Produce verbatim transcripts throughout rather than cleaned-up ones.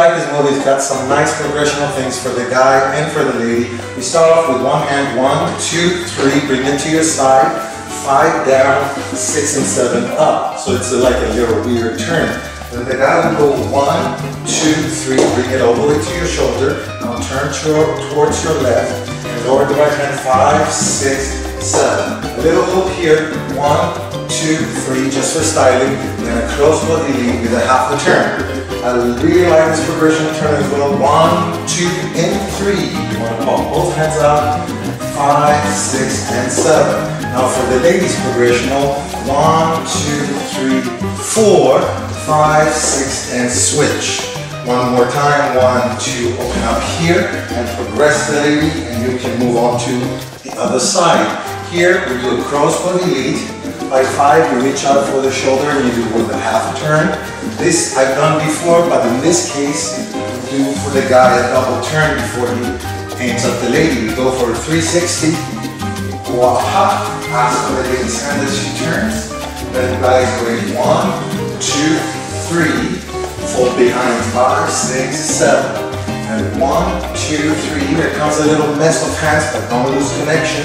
like this movie, it's got some nice progressional things for the guy and for the lady. We start off with one hand, one, two, three, bring it to your side, five down, six and seven up. So it's like a little weird turn. Then the guy will go one, two, three, bring it all the way to your shoulder. Now turn towards your left and lower the right hand, five, six, seven. A little loop here, one, two, three, just for styling. Then a close loop lead with a half the turn. I really like this progression turn as well. One, two, and three. You want to pop both hands up. Five, six, and seven. Now for the ladies progressional, one, two, three, four, five, six, and switch. One more time. One, two, open up here and progress the lady, and you can move on to the other side. Here we do a crossbody lead. By five, you reach out for the shoulder and you do with a half turn. This I've done before, but in this case, you do for the guy a double turn before he aims at the lady. You go for a three sixty, go up hop, ask for the lady's hand as she turns. Then the guy is going one, two, three, fold behind, five, six, seven. And one, two, three, here comes a little mess of hands, but don't lose connection.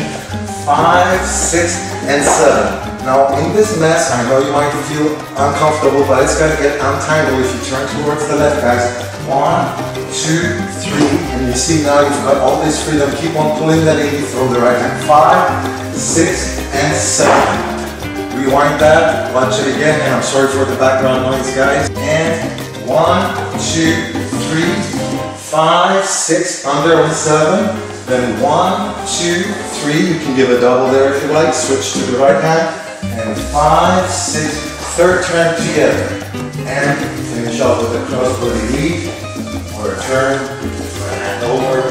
Five, six, and seven. Now in this mess, I know you might feel uncomfortable, but it's gonna get untangled if you turn towards the left, guys. One, two, three, and you see now you've got all this freedom. Keep on pulling that lady, throw the right hand. Five, six, and seven. Rewind that, watch it again, and I'm sorry for the background noise, guys. And one, two, three, five, six, under and seven. Then one, two, three, you can give a double there if you like, switch to the right hand. And five, six, third turn together. And finish off with a crossbody lead, or a turn, or a hand over,